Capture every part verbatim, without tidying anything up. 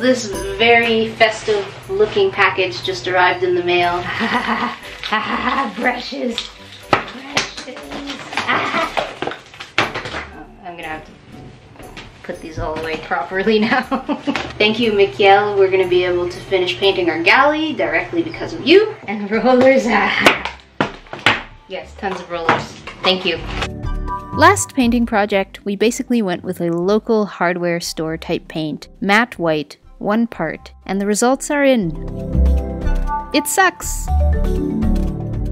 This very festive looking package just arrived in the mail. Ah, brushes. Brushes. Ah. I'm gonna have to put these all away properly now. Thank you, Mikhail. We're gonna be able to finish painting our galley directly because of you. And rollers. Ah. Yes, tons of rollers. Thank you. Last painting project, we basically went with a local hardware store type paint, matte white, one part, and the results are in. It sucks!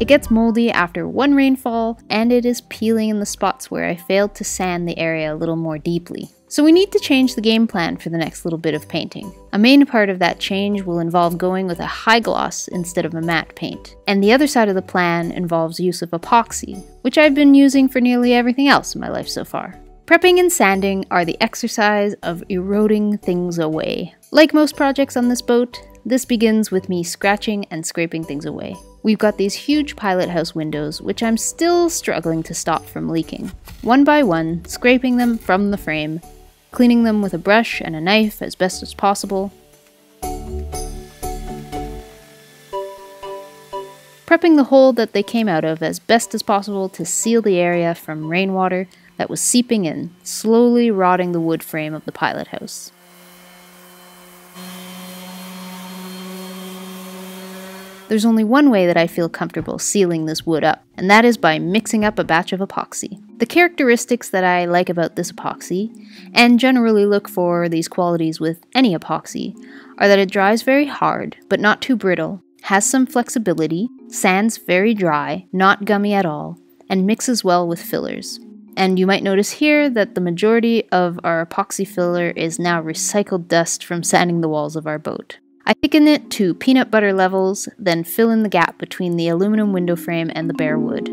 It gets moldy after one rainfall, and it is peeling in the spots where I failed to sand the area a little more deeply. So we need to change the game plan for the next little bit of painting. A main part of that change will involve going with a high gloss instead of a matte paint. And the other side of the plan involves use of epoxy, which I've been using for nearly everything else in my life so far. Prepping and sanding are the exercise of eroding things away. Like most projects on this boat, this begins with me scratching and scraping things away. We've got these huge pilot house windows, which I'm still struggling to stop from leaking. One by one, scraping them from the frame, cleaning them with a brush and a knife as best as possible, prepping the hole that they came out of as best as possible to seal the area from rainwater that was seeping in, slowly rotting the wood frame of the pilot house. There's only one way that I feel comfortable sealing this wood up, and that is by mixing up a batch of epoxy. The characteristics that I like about this epoxy, and generally look for these qualities with any epoxy, are that it dries very hard, but not too brittle, has some flexibility, sands very dry, not gummy at all, and mixes well with fillers. And you might notice here that the majority of our epoxy filler is now recycled dust from sanding the walls of our boat. I thicken it to peanut butter levels, then fill in the gap between the aluminum window frame and the bare wood.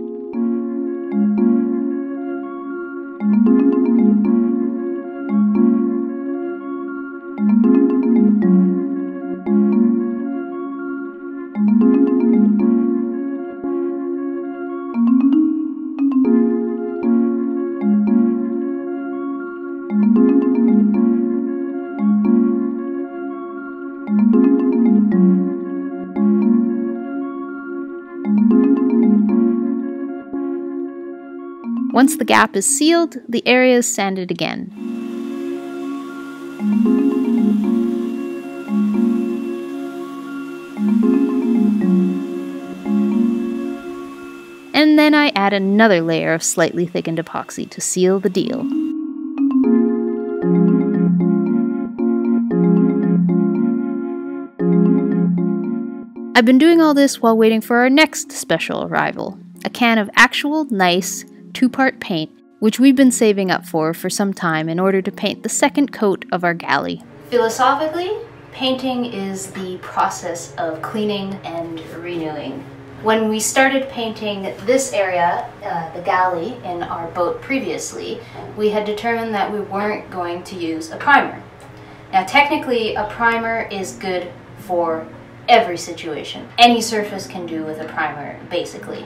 Once the gap is sealed, the area is sanded again. And then I add another layer of slightly thickened epoxy to seal the deal. I've been doing all this while waiting for our next special arrival, a can of actual nice, two-part paint, which we've been saving up for for some time in order to paint the second coat of our galley. Philosophically, painting is the process of cleaning and renewing. When we started painting this area, uh, the galley, in our boat previously, we had determined that we weren't going to use a primer. Now technically, a primer is good for every situation. Any surface can do with a primer, basically.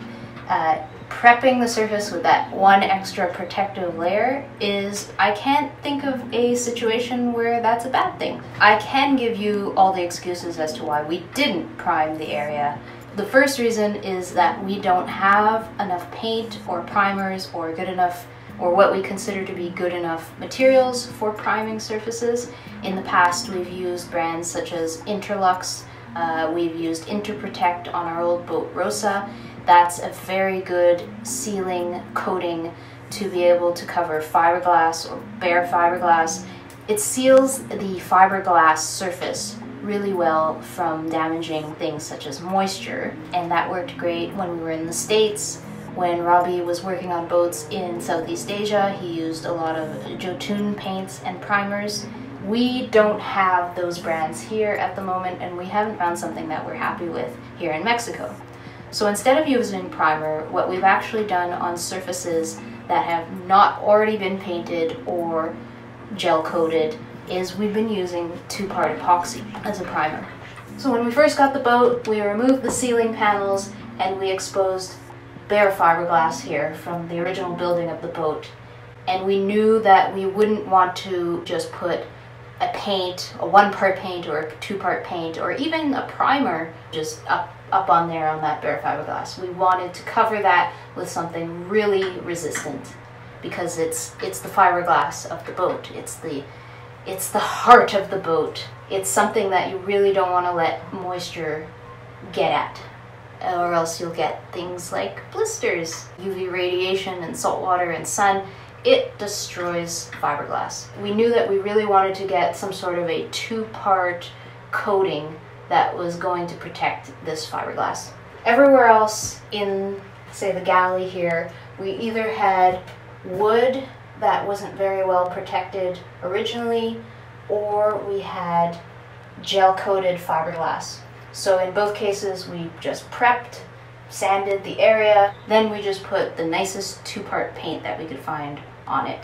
Uh, Prepping the surface with that one extra protective layer is, I can't think of a situation where that's a bad thing. I can give you all the excuses as to why we didn't prime the area. The first reason is that we don't have enough paint or primers or good enough, or what we consider to be good enough materials for priming surfaces. In the past, we've used brands such as Interlux, uh, we've used Interprotect on our old boat Rosa. That's a very good sealing coating to be able to cover fiberglass or bare fiberglass. It seals the fiberglass surface really well from damaging things such as moisture, and that worked great when we were in the States. When Robbie was working on boats in Southeast Asia, he used a lot of Jotun paints and primers. We don't have those brands here at the moment, and we haven't found something that we're happy with here in Mexico. So instead of using primer, what we've actually done on surfaces that have not already been painted or gel coated is we've been using two-part epoxy as a primer. So when we first got the boat, we removed the ceiling panels and we exposed bare fiberglass here from the original building of the boat. And we knew that we wouldn't want to just put a paint, a one-part paint or a two-part paint, or even a primer just up, up on there on that bare fiberglass. We wanted to cover that with something really resistant, because it's it's the fiberglass of the boat. It's the, it's the heart of the boat. It's something that you really don't want to let moisture get at, or else you'll get things like blisters, U V radiation and salt water and sun. It destroys fiberglass. We knew that we really wanted to get some sort of a two-part coating that was going to protect this fiberglass. Everywhere else in, say, the galley here, we either had wood that wasn't very well protected originally, or we had gel-coated fiberglass. So in both cases, we just prepped, sanded the area, then we just put the nicest two-part paint that we could find on it.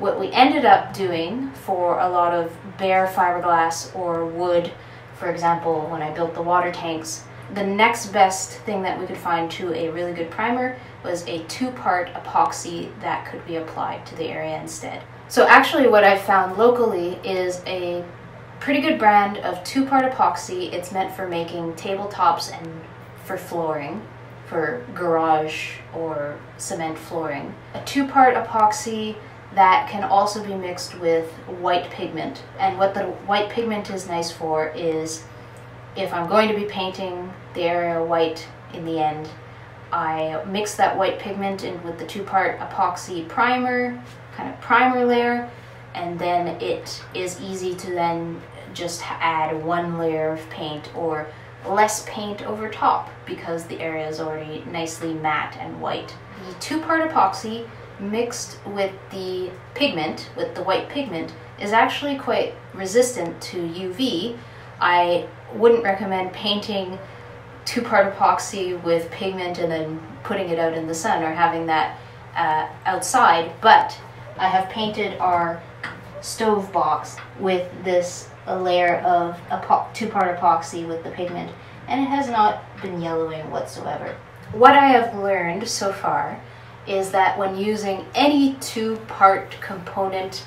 What we ended up doing for a lot of bare fiberglass or wood, for example, when I built the water tanks, the next best thing that we could find to a really good primer was a two-part epoxy that could be applied to the area instead. So actually what I found locally is a pretty good brand of two-part epoxy. It's meant for making tabletops and for flooring, for garage or cement flooring. A two-part epoxy that can also be mixed with white pigment. And what the white pigment is nice for is, if I'm going to be painting the area white in the end, I mix that white pigment in with the two-part epoxy primer, kind of primer layer, and then it is easy to then just add one layer of paint or less paint over top, because the area is already nicely matte and white. The two-part epoxy mixed with the pigment, with the white pigment, is actually quite resistant to U V. I wouldn't recommend painting two-part epoxy with pigment and then putting it out in the sun or having that uh, outside, but I have painted our stove box with this a layer of epo- two-part epoxy with the pigment, and it has not been yellowing whatsoever. What I have learned so far is that when using any two-part component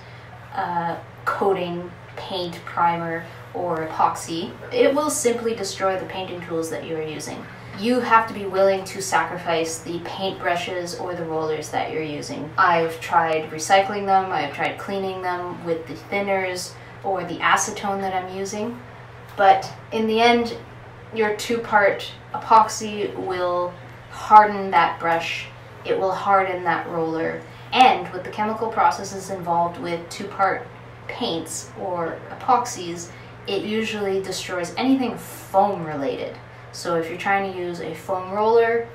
uh, coating, paint, primer, or epoxy, it will simply destroy the painting tools that you are using. You have to be willing to sacrifice the paint brushes or the rollers that you're using. I've tried recycling them, I've tried cleaning them with the thinners or the acetone that I'm using, but in the end, your two-part epoxy will harden that brush, it will harden that roller, and with the chemical processes involved with two-part paints or epoxies, it usually destroys anything foam related. So if you're trying to use a foam roller,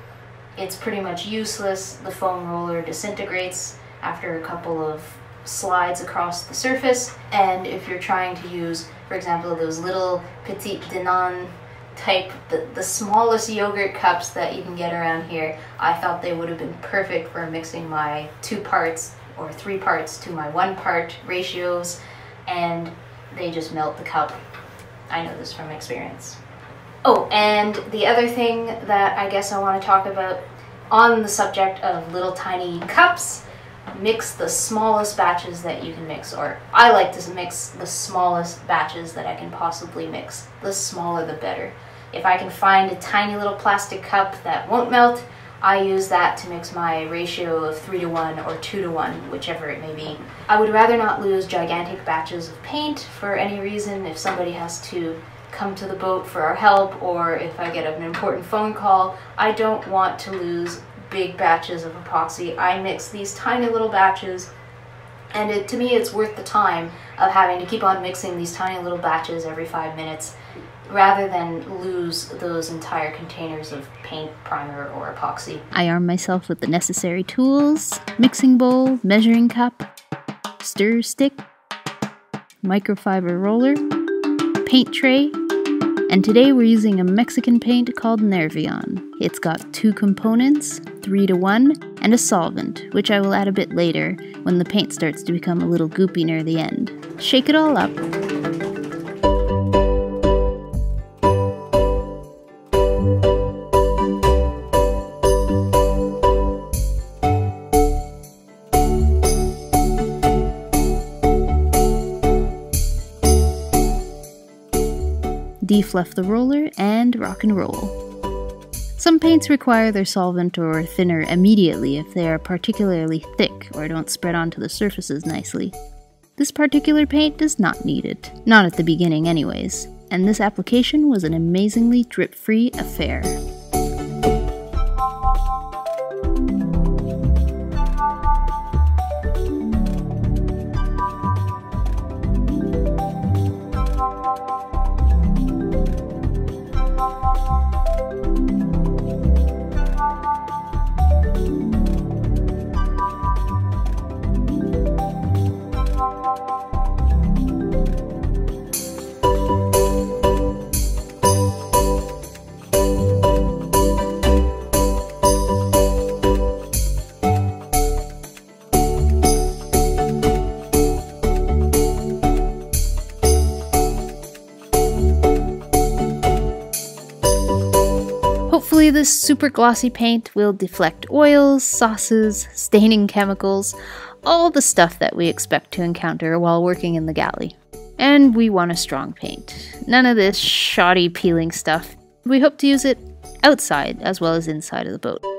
it's pretty much useless. The foam roller disintegrates after a couple of slides across the surface, and if you're trying to use, for example, those little petite Danone type, the, the smallest yogurt cups that you can get around here, I felt they would have been perfect for mixing my two parts or three parts to my one part ratios, and they just melt the cup. I know this from experience. Oh, and the other thing that I guess I want to talk about on the subject of little tiny cups, mix the smallest batches that you can mix, or I like to mix the smallest batches that I can possibly mix. The smaller the better. If I can find a tiny little plastic cup that won't melt, I use that to mix my ratio of three to one or two to one, whichever it may be. I would rather not lose gigantic batches of paint for any reason. If somebody has to come to the boat for our help, or if I get an important phone call, I don't want to lose big batches of epoxy. I mix these tiny little batches, and it, to me, it's worth the time of having to keep on mixing these tiny little batches every five minutes rather than lose those entire containers of paint, primer, or epoxy. I arm myself with the necessary tools: mixing bowl, measuring cup, stir stick, microfiber roller, paint tray, and today we're using a Mexican paint called Nervion. It's got two components, three to one, and a solvent, which I will add a bit later when the paint starts to become a little goopy near the end. Shake it all up. Deef left the roller, and rock and roll. Some paints require their solvent or thinner immediately if they are particularly thick or don't spread onto the surfaces nicely. This particular paint does not need it. Not at the beginning anyways. And this application was an amazingly drip-free affair. Hopefully this super glossy paint will deflect oils, sauces, staining chemicals, all the stuff that we expect to encounter while working in the galley. And we want a strong paint. None of this shoddy peeling stuff. We hope to use it outside as well as inside of the boat.